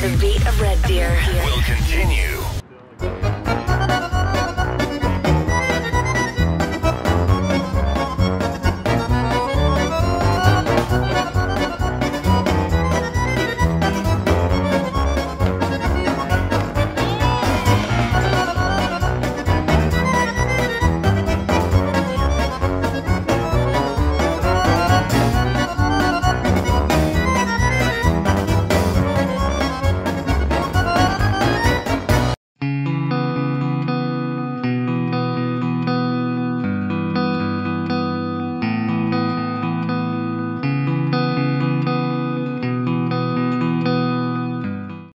The beat of Red Deer will continue.